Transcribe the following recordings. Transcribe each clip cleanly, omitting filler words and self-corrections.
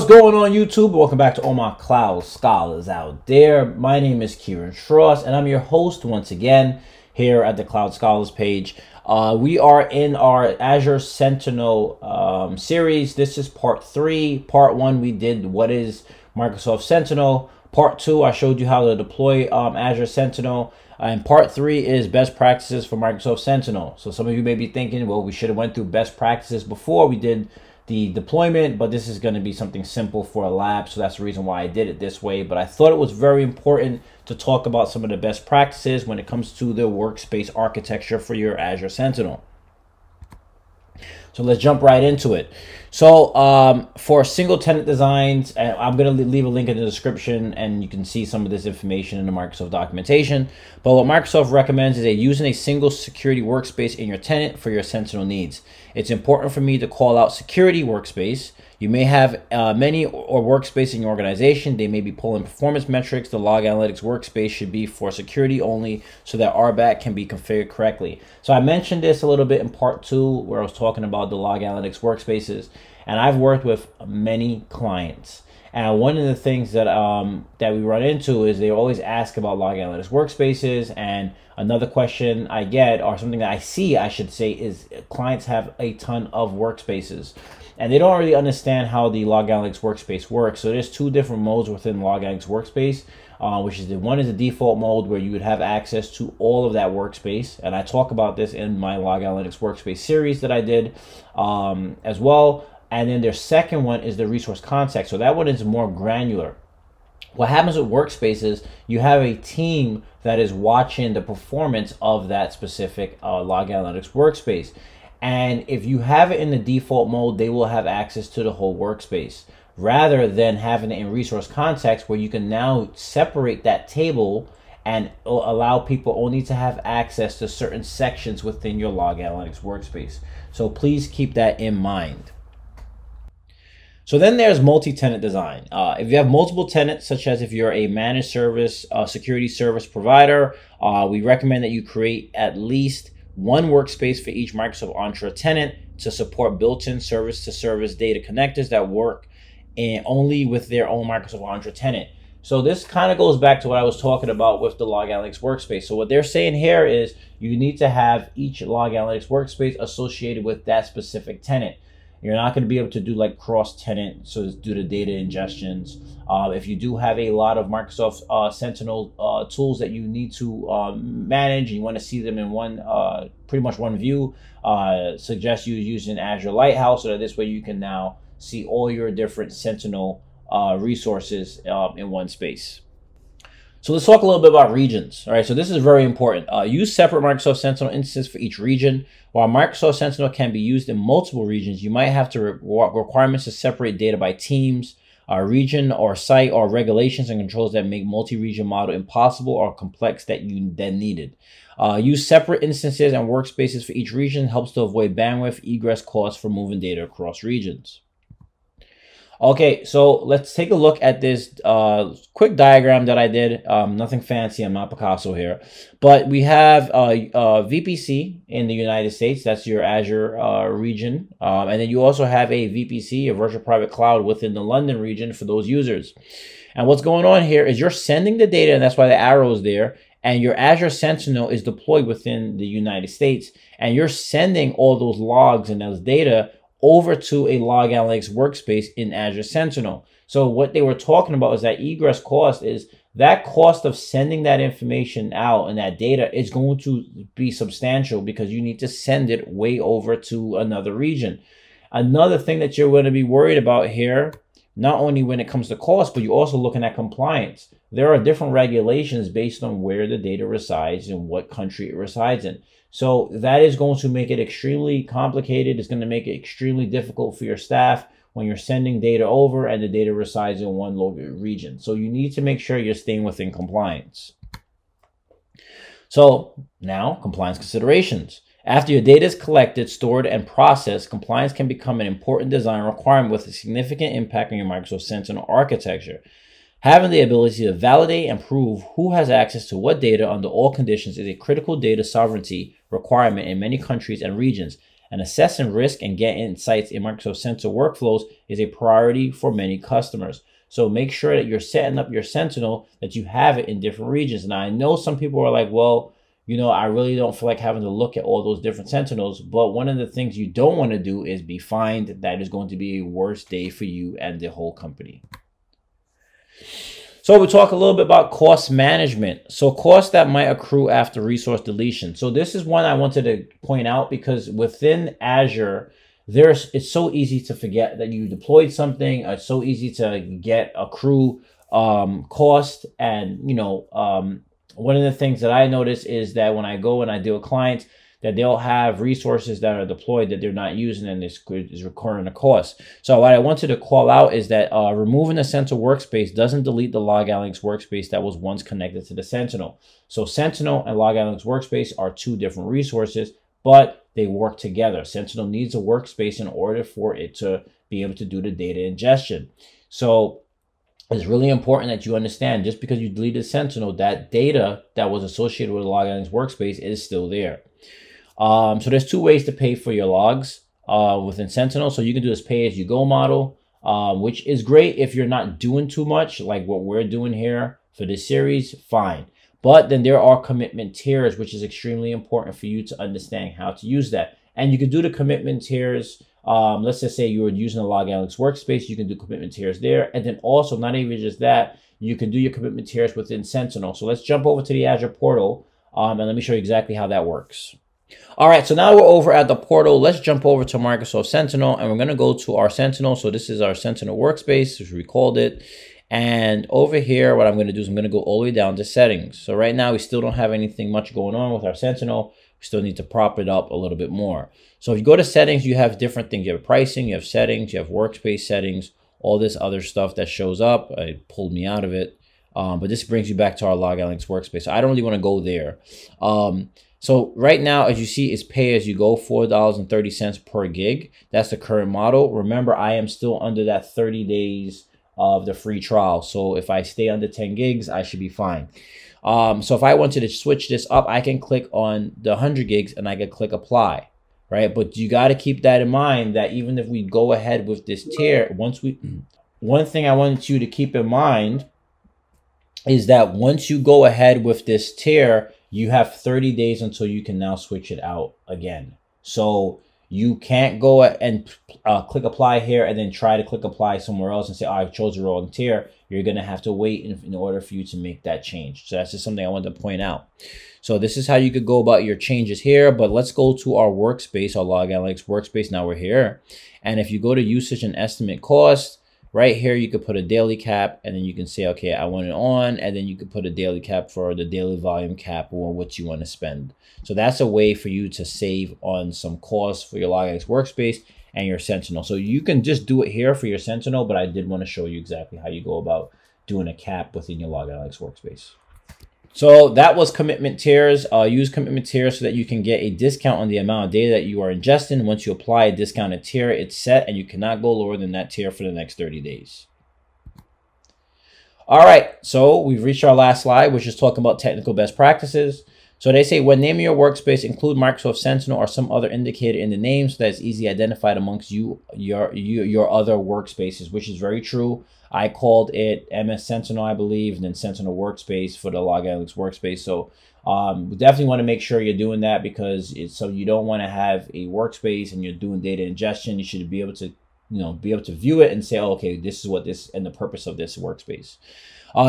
What's going on YouTube? Welcome back to Oh My Cloud Scholars Out There. My name is Kieran Strauss and I'm your host once again here at the Cloud Scholars page. We are in our Azure Sentinel series. This is part 3. Part 1 we did what is Microsoft Sentinel. Part 2 I showed you how to deploy Azure Sentinel. And part 3 is best practices for Microsoft Sentinel. So some of you may be thinking, well, we should have went through best practices before we did the deployment, but this is going to be something simple for a lab, so that's the reason why I did it this way. But I thought it was very important to talk about some of the best practices when it comes to the workspace architecture for your Azure Sentinel. So let's jump right into it. So for single tenant designs, I'm going to leave a link in the description and you can see some of this information in the Microsoft documentation. But what Microsoft recommends is using a single security workspace in your tenant for your Sentinel needs. It's important for me to call out security workspace. You may have many or workspace in your organization. They may be pulling performance metrics. The Log Analytics workspace should be for security only so that RBAC can be configured correctly. So I mentioned this a little bit in part 2 where I was talking about the Log Analytics workspaces, and I've worked with many clients. And one of the things that we run into is they always ask about Log Analytics workspaces. And another question I get, or something that I see, I should say, is clients have a ton of workspaces, and they don't really understand how the Log Analytics workspace works. So there's two different modes within Log Analytics workspace, which is the default mode where you would have access to all of that workspace. And I talk about this in my Log Analytics workspace series that I did as well. And then their second one is the resource context. So that one is more granular. What happens with workspaces, you have a team that is watching the performance of that specific Log Analytics workspace. And if you have it in the default mode, they will have access to the whole workspace, rather than having it in resource context where you can now separate that table and allow people only to have access to certain sections within your Log Analytics workspace. So please keep that in mind. So then there's multi-tenant design. If you have multiple tenants, such as if you're a managed service, security service provider, we recommend that you create at least one workspace for each Microsoft Entra tenant to support built-in service-to-service data connectors that work and only with their own Microsoft Entra tenant. So this kind of goes back to what I was talking about with the Log Analytics workspace. So what they're saying here is you need to have each Log Analytics workspace associated with that specific tenant. You're not going to be able to do like cross-tenant, so due to data ingestions. If you do have a lot of Microsoft Sentinel tools that you need to manage, you want to see them in one, pretty much one view, suggest you using Azure Lighthouse so that this way you can now see all your different Sentinel resources in one space. So let's talk a little bit about regions. All right, so this is very important. Use separate Microsoft Sentinel instances for each region. While Microsoft Sentinel can be used in multiple regions, you might have to requirements to separate data by teams, region or site, or regulations and controls that make multi-region model impossible or complex that you then needed. Use separate instances and workspaces for each region helps to avoid bandwidth, egress costs for moving data across regions. Okay, so let's take a look at this quick diagram that I did. Nothing fancy, I'm not Picasso here. But we have VPC in the United States. That's your Azure region. And then you also have a VPC, a virtual private cloud, within the London region for those users. And what's going on here is you're sending the data, and that's why the arrow is there. And your Azure Sentinel is deployed within the United States. And you're sending all those logs and those data over to a Log Analytics workspace in Azure Sentinel. So what they were talking about is that egress cost is that cost of sending that information out, and that data is going to be substantial because you need to send it way over to another region. Another thing that you're going to be worried about here, not only when it comes to cost, but you're also looking at compliance. There are different regulations based on where the data resides and what country it resides in. So that is going to make it extremely complicated. It's going to make it extremely difficult for your staff when you're sending data over and the data resides in one local region. So you need to make sure you're staying within compliance. So now, compliance considerations. After your data is collected, stored, and processed, compliance can become an important design requirement with a significant impact on your Microsoft Sentinel architecture. Having the ability to validate and prove who has access to what data under all conditions is a critical data sovereignty requirement in many countries and regions. and assessing risk and getting insights in Microsoft Sentinel workflows is a priority for many customers. So make sure that you're setting up your Sentinel, that you have it in different regions. Now, I know some people are like, well, you know, I really don't feel like having to look at all those different Sentinels. But one of the things you don't want to do is be fined. That is going to be a worse day for you and the whole company. So we'll talk a little bit about cost management. So costs that might accrue after resource deletion. So this is one I wanted to point out because within Azure, it's so easy to forget that you deployed something. It's so easy to accrue cost. And, you know, one of the things that I notice is that when I go and I deal with clients, that they'll have resources that are deployed that they're not using, and this is recurring a cost. So what I wanted to call out is that removing the Sentinel workspace doesn't delete the Log Analytics workspace that was once connected to the Sentinel. So Sentinel and Log Analytics workspace are two different resources, but they work together. Sentinel needs a workspace in order for it to be able to do the data ingestion. So it's really important that you understand, just because you deleted Sentinel, that data that was associated with the Log Analytics workspace is still there. So there's two ways to pay for your logs within Sentinel. So you can do this pay-as-you-go model, which is great if you're not doing too much, like what we're doing here for this series, fine. But then there are commitment tiers, which is extremely important for you to understand how to use that. And you can do the commitment tiers. Let's just say you were using a Log Analytics workspace, you can do commitment tiers there. And then also, not even just that, you can do your commitment tiers within Sentinel. So let's jump over to the Azure portal and let me show you exactly how that works. All right, so now we're over at the portal. Let's jump over to Microsoft Sentinel, and we're going to go to our Sentinel. So this is our Sentinel workspace, which we called it. And over here, what I'm going to do is I'm going to go all the way down to settings. So right now, we still don't have anything much going on with our Sentinel. We still need to prop it up a little bit more. So if you go to settings, you have different things. You have pricing, you have settings, you have workspace settings, all this other stuff that shows up. It pulled me out of it. But this brings you back to our Log Analytics workspace. So I don't really want to go there. So right now, as you see, it's pay-as-you-go, $4.30 per gig. That's the current model. Remember, I am still under that 30 days of the free trial. So if I stay under 10 gigs, I should be fine. So if I wanted to switch this up, I can click on the 100 gigs and I can click apply, right? But you got to keep that in mind, that even if we go ahead with this tier, one thing I wanted you to keep in mind is that once you go ahead with this tier, you have 30 days until you can now switch it out again. So you can't go and click apply here and then try to click apply somewhere else and say, oh, I've chosen the wrong tier. You're going to have to wait in order for you to make that change. So that's just something I wanted to point out. So this is how you could go about your changes here. But let's go to our workspace, our Log Analytics workspace. Now we're here. And if you go to usage and estimate cost, right here, you could put a daily cap, and then you can say, okay, I want it on, and then you could put a daily cap for the daily volume cap or what you want to spend. So that's a way for you to save on some costs for your Log Analytics workspace and your Sentinel. So you can just do it here for your Sentinel, but I did want to show you exactly how you go about doing a cap within your Log Analytics workspace. So that was commitment tiers. Use commitment tiers so that you can get a discount on the amount of data that you are ingesting. Once you apply a discounted tier, it's set, and you cannot go lower than that tier for the next 30 days. All right, so we've reached our last slide, which is talking about technical best practices. So they say, when naming your workspace, include Microsoft Sentinel or some other indicator in the name so that it's easily identified amongst your other workspaces, which is very true. I called it MS Sentinel, I believe, and then Sentinel workspace for the Log Analytics workspace. So we definitely want to make sure you're doing that, because it's, so you don't want to have a workspace and you're doing data ingestion. You should be able to, you know, be able to view it and say, oh, okay, this is what this and the purpose of this workspace.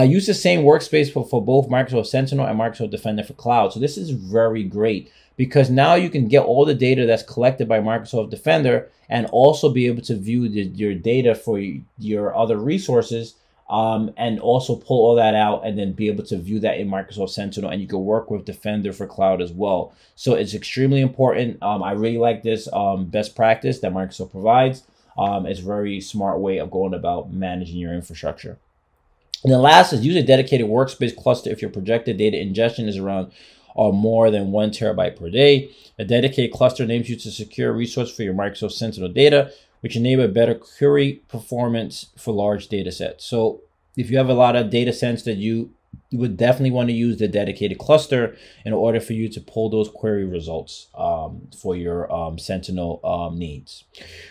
Use the same workspace for both Microsoft Sentinel and Microsoft Defender for Cloud. So this is very great, because now you can get all the data that's collected by Microsoft Defender and also be able to view your data for your other resources, and also pull all that out and then be able to view that in Microsoft Sentinel, and you can work with Defender for Cloud as well. So it's extremely important. I really like this best practice that Microsoft provides. It's a very smart way of going about managing your infrastructure. And then last is use a dedicated workspace cluster if your projected data ingestion is around or more than 1 terabyte per day. A dedicated cluster enables you to secure resource for your Microsoft Sentinel data, which enable better query performance for large data sets. So if you have a lot of data sets that you you would definitely want to use the dedicated cluster in order for you to pull those query results for your Sentinel needs.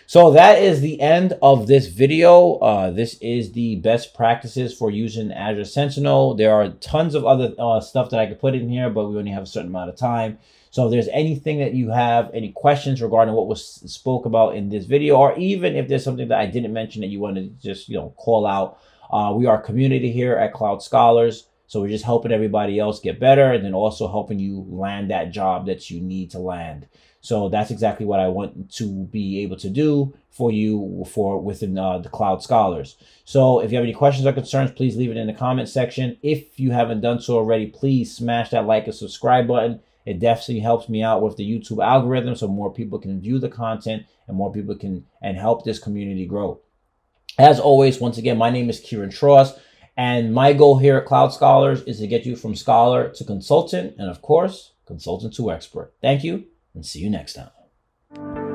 So that is the end of this video. This is the best practices for using Azure Sentinel. There are tons of other stuff that I could put in here, but we only have a certain amount of time. So if there's anything that you have, any questions regarding what was spoke about in this video, or even if there's something that I didn't mention that you want to just, you know, call out, we are a community here at Cloud Scholars. So we're just helping everybody else get better and then also helping you land that job that you need to land. So that's exactly what I want to be able to do for you within the Cloud Scholars. So if you have any questions or concerns, please leave it in the comment section. If you haven't done so already, please smash that like and subscribe button. It definitely helps me out with the YouTube algorithm so more people can view the content and more people can and help this community grow. As always, once again, my name is Kieran Strauss. And my goal here at Cloud Scholars is to get you from scholar to consultant and, of course, consultant to expert. Thank you and see you next time.